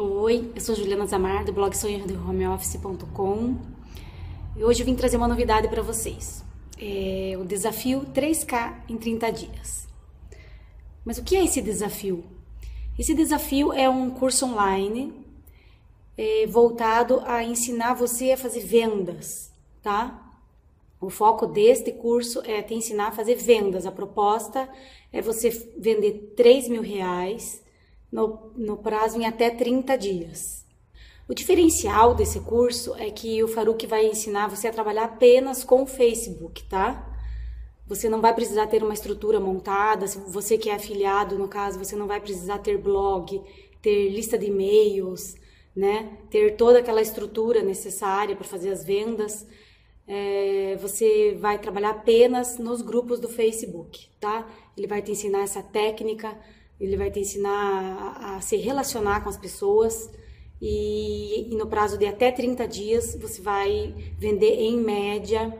Oi, eu sou Juliana Zammar, do blog Sonho de Home Office.com, e hoje eu vim trazer uma novidade para vocês, o desafio 3K em 30 dias. Mas o que é esse desafio? Esse desafio é um curso online voltado a ensinar você a fazer vendas, tá? O foco deste curso é te ensinar a fazer vendas. A proposta é você vender 3 mil reais no prazo em até 30 dias. O diferencial desse curso é que o Farouk vai ensinar você a trabalhar apenas com o Facebook, tá? Você não vai precisar ter uma estrutura montada. Se você que é afiliado, no caso, você não vai precisar ter blog, ter lista de e-mails, né? Ter toda aquela estrutura necessária para fazer as vendas. Você vai trabalhar apenas nos grupos do Facebook, tá? Ele vai te ensinar essa técnica. Ele vai te ensinar a se relacionar com as pessoas e no prazo de até 30 dias você vai vender em média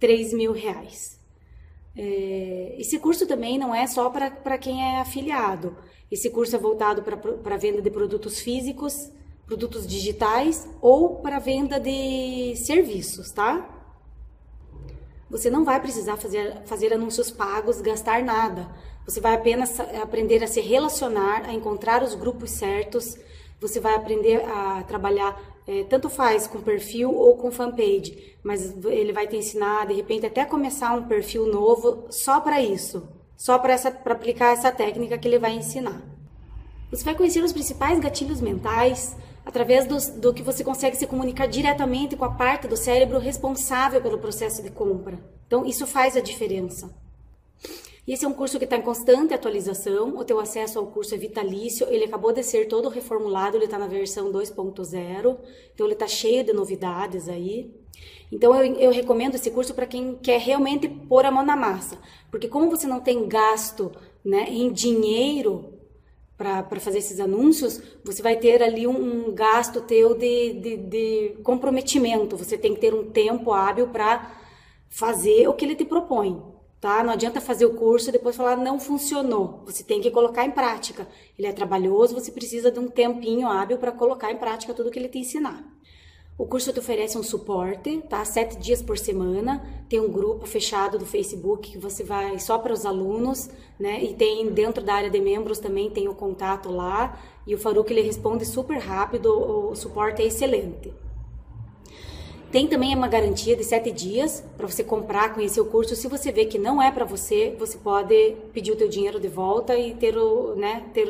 3 mil reais. Esse curso também não é só para quem é afiliado. Esse curso é voltado para venda de produtos físicos, produtos digitais ou para venda de serviços, tá? Você não vai precisar fazer anúncios pagos, gastar nada. Você vai apenas aprender a se relacionar, a encontrar os grupos certos. Você vai aprender a trabalhar, tanto faz com perfil ou com fanpage. Mas ele vai te ensinar, de repente, até começar um perfil novo só para isso. Só para aplicar essa técnica que ele vai ensinar. Você vai conhecer os principais gatilhos mentais através do que você consegue se comunicar diretamente com a parte do cérebro responsável pelo processo de compra. Então, isso faz a diferença. E esse é um curso que está em constante atualização. O teu acesso ao curso é vitalício. Ele acabou de ser todo reformulado, ele está na versão 2.0. Então, ele está cheio de novidades aí. Então, eu recomendo esse curso para quem quer realmente pôr a mão na massa. Porque como você não tem gasto, né, em dinheiro para fazer esses anúncios, você vai ter ali um gasto teu de comprometimento. Você tem que ter um tempo hábil para fazer o que ele te propõe, tá? Não adianta fazer o curso e depois falar, não funcionou. Você tem que colocar em prática. Ele é trabalhoso, você precisa de um tempinho hábil para colocar em prática tudo que ele te ensinar. O curso te oferece um suporte, tá? 7 dias por semana, tem um grupo fechado do Facebook que você vai só para os alunos, né? E tem dentro da área de membros também tem o contato lá, e o Farouk ele responde super rápido, o suporte é excelente. Tem também uma garantia de 7 dias para você comprar, conhecer o curso. Se você vê que não é para você, você pode pedir o teu dinheiro de volta e ter o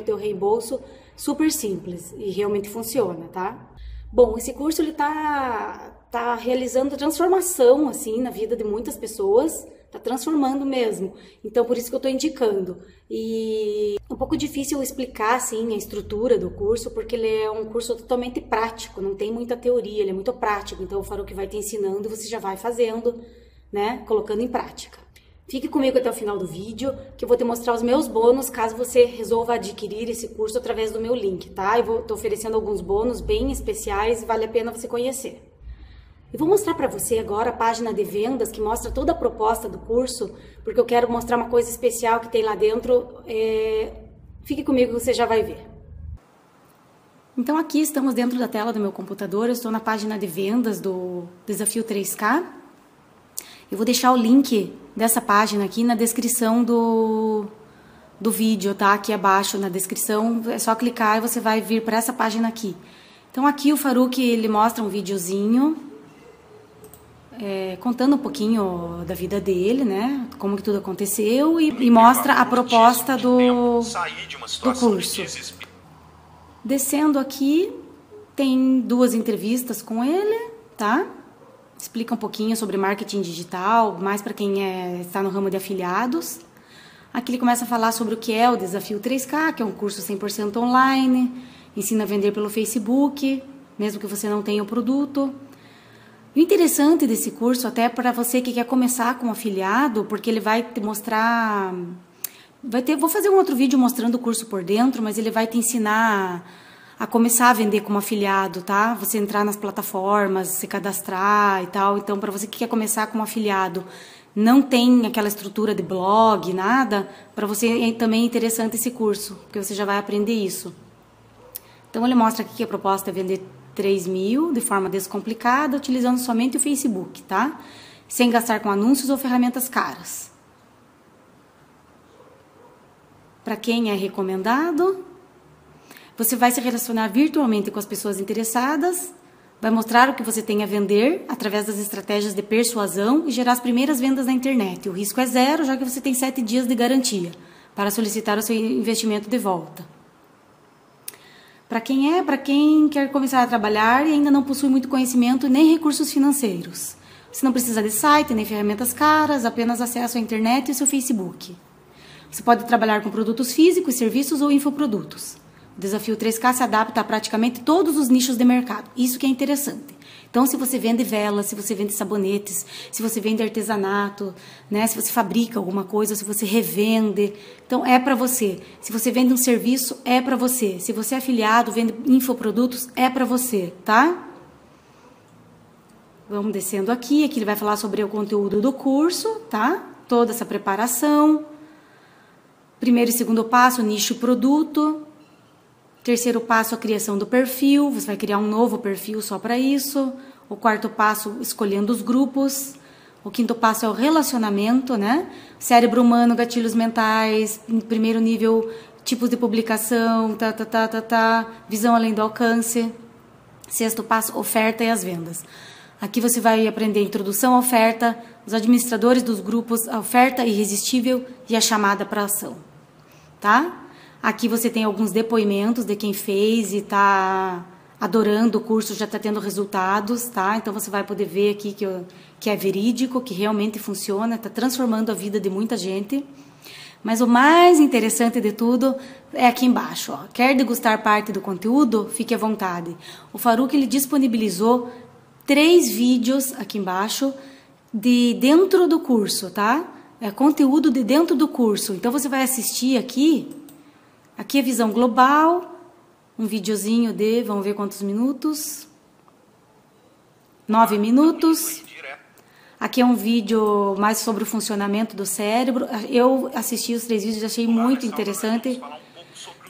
teu reembolso, super simples e realmente funciona, tá? Bom, esse curso ele tá realizando transformação assim na vida de muitas pessoas, tá transformando mesmo. Então por isso que eu tô indicando. E é um pouco difícil explicar assim a estrutura do curso, porque ele é um curso totalmente prático, não tem muita teoria, ele é muito prático. Então o Farouk vai te ensinando e você já vai fazendo, né, colocando em prática. Fique comigo até o final do vídeo, que eu vou te mostrar os meus bônus caso você resolva adquirir esse curso através do meu link, tá? Eu tô oferecendo alguns bônus bem especiais, vale a pena você conhecer. Eu vou mostrar para você agora a página de vendas que mostra toda a proposta do curso, porque eu quero mostrar uma coisa especial que tem lá dentro. Fique comigo que você já vai ver. Então aqui estamos dentro da tela do meu computador, eu estou na página de vendas do Desafio 3K. Eu vou deixar o link dessa página aqui na descrição do vídeo, tá? Aqui abaixo na descrição, é só clicar e você vai vir para essa página aqui. Então aqui o Farouk, ele mostra um videozinho, contando um pouquinho da vida dele, né? Como que tudo aconteceu e mostra a proposta do curso. Descendo aqui, tem 2 entrevistas com ele, tá? Explica um pouquinho sobre marketing digital, mais para quem está no ramo de afiliados. Aqui ele começa a falar sobre o que é o Desafio 3K, que é um curso 100% online, ensina a vender pelo Facebook, mesmo que você não tenha o produto. O interessante desse curso, até para você que quer começar com afiliado, porque ele vai te mostrar... vou fazer um outro vídeo mostrando o curso por dentro, mas ele vai te ensinar a começar a vender como afiliado, tá? Você entrar nas plataformas, se cadastrar e tal. Então, para você que quer começar como afiliado, não tem aquela estrutura de blog, nada, para você também é interessante esse curso, porque você já vai aprender isso. Então ele mostra aqui que a proposta é vender 3 mil de forma descomplicada, utilizando somente o Facebook, tá? Sem gastar com anúncios ou ferramentas caras. Para quem é recomendado, você vai se relacionar virtualmente com as pessoas interessadas, vai mostrar o que você tem a vender através das estratégias de persuasão e gerar as primeiras vendas na internet. O risco é zero, já que você tem 7 dias de garantia para solicitar o seu investimento de volta. Para quem quer começar a trabalhar e ainda não possui muito conhecimento nem recursos financeiros. Você não precisa de site, nem ferramentas caras, apenas acesso à internet e ao seu Facebook. Você pode trabalhar com produtos físicos, serviços ou infoprodutos. O Desafio 3K se adapta a praticamente todos os nichos de mercado. Isso que é interessante. Então, se você vende velas, se você vende sabonetes, se você vende artesanato, né? Se você fabrica alguma coisa, se você revende, então é para você. Se você vende um serviço, é para você. Se você é afiliado, vende infoprodutos, é para você, tá? Vamos descendo aqui. Aqui ele vai falar sobre o conteúdo do curso, tá? Toda essa preparação. Primeiro e segundo passo, nicho e produto. Terceiro passo, a criação do perfil. Você vai criar um novo perfil só para isso. O quarto passo, escolhendo os grupos. O quinto passo é o relacionamento, né? Cérebro humano, gatilhos mentais, primeiro nível, tipos de publicação, visão além do alcance. Sexto passo, oferta e as vendas. Aqui você vai aprender a introdução à oferta, os administradores dos grupos, a oferta irresistível e a chamada para ação, tá? Aqui você tem alguns depoimentos de quem fez e está adorando o curso, já está tendo resultados, tá? Então você vai poder ver aqui que é verídico, que realmente funciona, está transformando a vida de muita gente. Mas o mais interessante de tudo é aqui embaixo, ó. Quer degustar parte do conteúdo? Fique à vontade. O Farouk, ele disponibilizou 3 vídeos aqui embaixo de dentro do curso, tá? É conteúdo de dentro do curso. Então você vai assistir aqui. Aqui é visão global, um videozinho de, vamos ver quantos minutos, 9 minutos. Aqui é um vídeo mais sobre o funcionamento do cérebro. Eu assisti os 3 vídeos e achei muito interessante.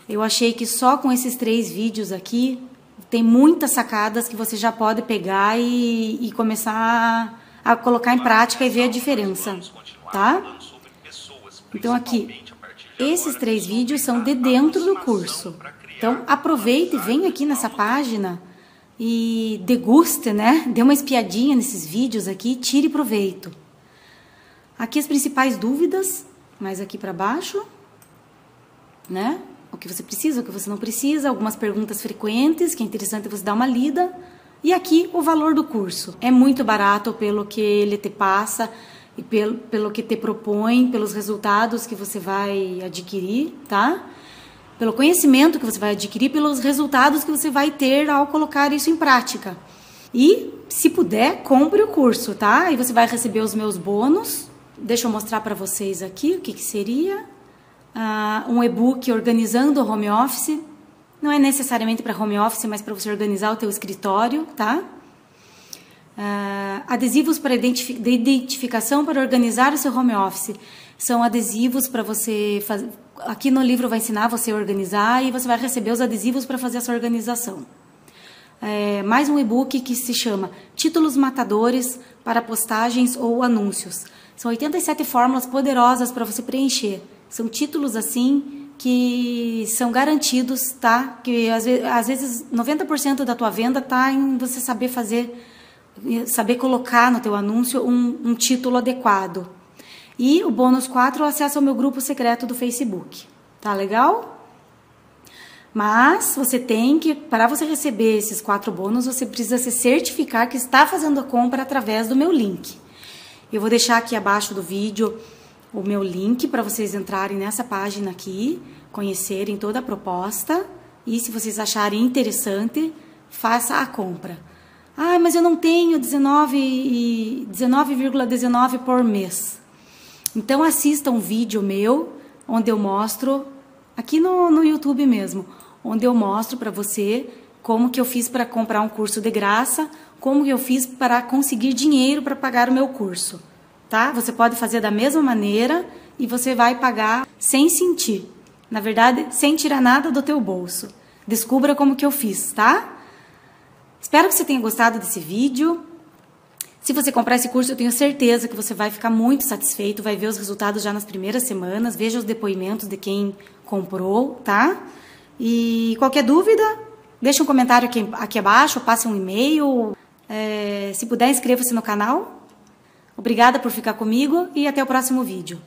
Eu achei que só com esses 3 vídeos aqui, tem muitas sacadas que você já pode pegar e começar a colocar em prática e ver a diferença, tá? Então aqui, esses 3 vídeos são de dentro do curso. Então, aproveite, vem aqui nessa página e deguste, né? Dê uma espiadinha nesses vídeos aqui, tire proveito. Aqui as principais dúvidas, mais aqui para baixo, né? O que você precisa, o que você não precisa, algumas perguntas frequentes, que é interessante você dar uma lida. E aqui o valor do curso. É muito barato pelo que ele te passa, e pelo que te propõe, pelos resultados que você vai adquirir, tá? Pelo conhecimento que você vai adquirir, pelos resultados que você vai ter ao colocar isso em prática. E, se puder, compre o curso, tá? E você vai receber os meus bônus. Deixa eu mostrar para vocês aqui o que seria. Um e-book organizando o home office. Não é necessariamente para home office, mas para você organizar o teu escritório, tá? Adesivos para de identificação para organizar o seu home office. São adesivos para você fazer. Aqui no livro vai ensinar você a organizar e você vai receber os adesivos para fazer essa organização. Mais um e-book que se chama Títulos Matadores para Postagens ou Anúncios. São 87 fórmulas poderosas para você preencher. São títulos assim que são garantidos, tá? Que às vezes 90% da tua venda está em você saber fazer, saber colocar no teu anúncio um título adequado. E o bônus 4, o acesso ao meu grupo secreto do Facebook. Tá legal? Mas você tem que, para você receber esses 4 bônus, você precisa se certificar que está fazendo a compra através do meu link. Eu vou deixar aqui abaixo do vídeo o meu link para vocês entrarem nessa página aqui, conhecerem toda a proposta e se vocês acharem interessante, faça a compra. Ah, mas eu não tenho 19,19 por mês. Então, assista um vídeo meu, onde eu mostro, aqui no YouTube mesmo, onde eu mostro para você como que eu fiz para comprar um curso de graça, como que eu fiz para conseguir dinheiro para pagar o meu curso, tá? Você pode fazer da mesma maneira e você vai pagar sem sentir, na verdade, sem tirar nada do teu bolso. Descubra como que eu fiz, tá? Espero que você tenha gostado desse vídeo. Se você comprar esse curso, eu tenho certeza que você vai ficar muito satisfeito, vai ver os resultados já nas primeiras semanas, veja os depoimentos de quem comprou, tá? E qualquer dúvida, deixa um comentário aqui abaixo, passe um e-mail. Se puder, inscreva-se no canal. Obrigada por ficar comigo e até o próximo vídeo.